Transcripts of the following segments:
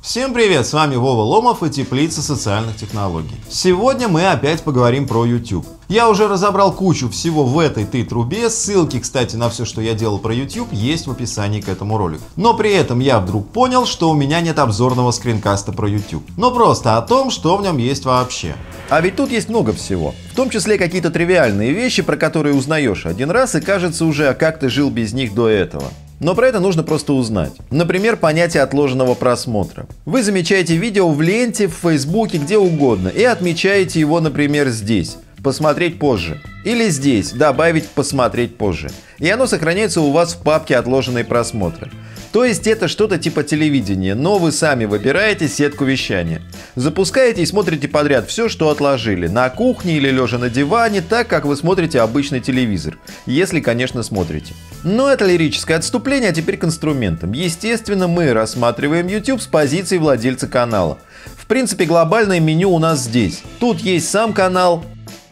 Всем привет! С вами Вова Ломов и Теплица социальных технологий. Сегодня мы опять поговорим про YouTube. Я уже разобрал кучу всего в этой трубе, ссылки, кстати, на все, что я делал про YouTube, есть в описании к этому ролику. Но при этом я вдруг понял, что у меня нет обзорного скринкаста про YouTube. Но просто о том, что в нем есть вообще. А ведь тут есть много всего. В том числе какие-то тривиальные вещи, про которые узнаешь один раз и кажется уже, как ты жил без них до этого. Но про это нужно просто узнать. Например, понятие отложенного просмотра. Вы замечаете видео в ленте, в Фейсбуке, где угодно, и отмечаете его, например, здесь. Посмотреть позже. Или здесь. Добавить посмотреть позже. И оно сохраняется у вас в папке отложенные просмотры. То есть это что-то типа телевидения, но вы сами выбираете сетку вещания. Запускаете и смотрите подряд все, что отложили. На кухне или лежа на диване, так как вы смотрите обычный телевизор. Если, конечно, смотрите. Но это лирическое отступление, а теперь к инструментам. Естественно, мы рассматриваем YouTube с позиции владельца канала. В принципе, глобальное меню у нас здесь. Тут есть сам канал.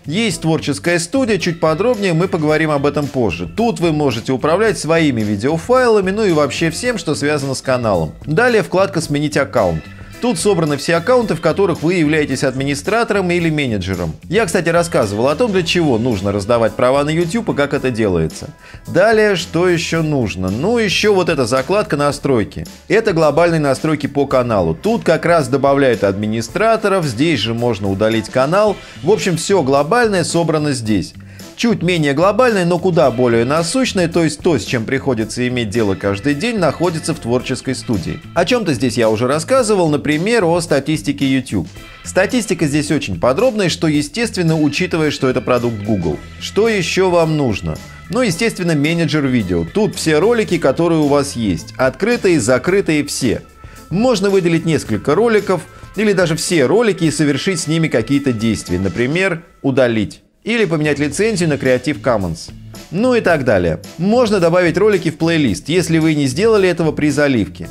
Есть творческая студия, чуть подробнее мы поговорим об этом позже. Тут вы можете управлять своими видеофайлами, ну и вообще всем, что связано с каналом. Далее вкладка «Сменить аккаунт». Тут собраны все аккаунты, в которых вы являетесь администратором или менеджером. Я, кстати, рассказывал о том, для чего нужно раздавать права на YouTube и как это делается. Далее, что еще нужно? Ну, еще вот эта закладка «Настройки». Это глобальные настройки по каналу. Тут как раз добавляют администраторов, здесь же можно удалить канал. В общем, все глобальное собрано здесь. Чуть менее глобальное, но куда более насущное, то есть то, с чем приходится иметь дело каждый день, находится в творческой студии. О чем-то здесь я уже рассказывал, например, о статистике YouTube. Статистика здесь очень подробная, что естественно, учитывая, что это продукт Google. Что еще вам нужно? Ну, естественно, менеджер видео. Тут все ролики, которые у вас есть. Открытые, закрытые, все. Можно выделить несколько роликов, или даже все ролики и совершить с ними какие-то действия. Например, удалить. Или поменять лицензию на Creative Commons. Ну и так далее. Можно добавить ролики в плейлист, если вы не сделали этого при заливке.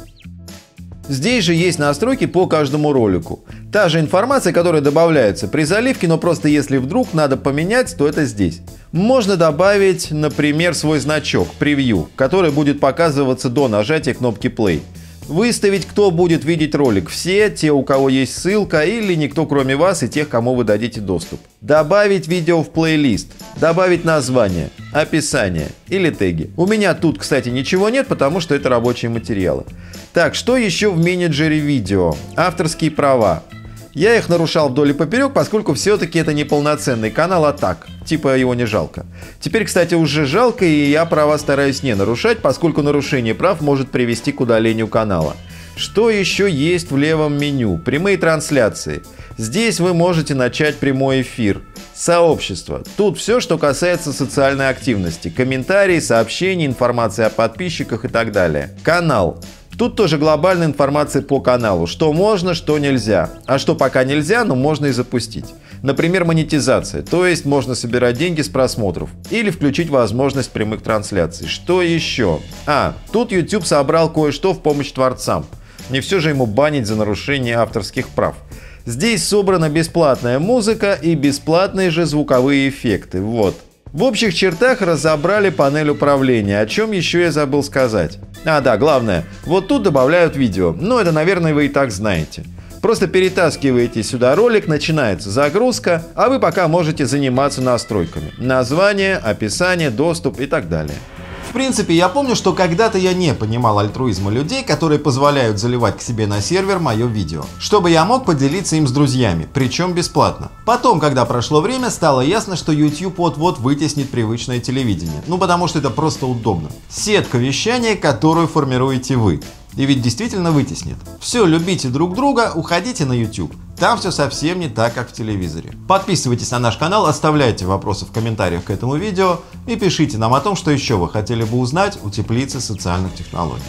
Здесь же есть настройки по каждому ролику. Та же информация, которая добавляется при заливке, но просто если вдруг надо поменять, то это здесь. Можно добавить, например, свой значок, превью, который будет показываться до нажатия кнопки play. Выставить, кто будет видеть ролик. Все, те, у кого есть ссылка, или никто кроме вас и тех, кому вы дадите доступ. Добавить видео в плейлист. Добавить название, описание или теги. У меня тут, кстати, ничего нет, потому что это рабочие материалы. Так, что еще в менеджере видео? Авторские права. Я их нарушал вдоль и поперек, поскольку все-таки это не полноценный канал, а так, типа его не жалко. Теперь, кстати, уже жалко, и я права стараюсь не нарушать, поскольку нарушение прав может привести к удалению канала. Что еще есть в левом меню? Прямые трансляции. Здесь вы можете начать прямой эфир. Сообщество. Тут все, что касается социальной активности. Комментарии, сообщения, информация о подписчиках и так далее. Канал. Тут тоже глобальная информация по каналу, что можно, что нельзя. А что пока нельзя, но можно и запустить. Например, монетизация, то есть можно собирать деньги с просмотров. Или включить возможность прямых трансляций. Что еще? Тут YouTube собрал кое-что в помощь творцам. Не все же ему банить за нарушение авторских прав. Здесь собрана бесплатная музыка и бесплатные же звуковые эффекты. Вот. В общих чертах разобрали панель управления, о чем еще я забыл сказать. Да, главное, вот тут добавляют видео, но это, наверное, вы и так знаете. Просто перетаскиваете сюда ролик, начинается загрузка, а вы пока можете заниматься настройками. Название, описание, доступ и так далее. В принципе, я помню, что когда-то я не понимал альтруизма людей, которые позволяют заливать к себе на сервер мое видео, чтобы я мог поделиться им с друзьями, причем бесплатно. Потом, когда прошло время, стало ясно, что YouTube вот-вот вытеснит привычное телевидение, ну потому что это просто удобно. Сетка вещания, которую формируете вы. И ведь действительно вытеснит. Все, любите друг друга, уходите на YouTube. Там все совсем не так, как в телевизоре. Подписывайтесь на наш канал, оставляйте вопросы в комментариях к этому видео и пишите нам о том, что еще вы хотели бы узнать у Теплицы социальных технологий.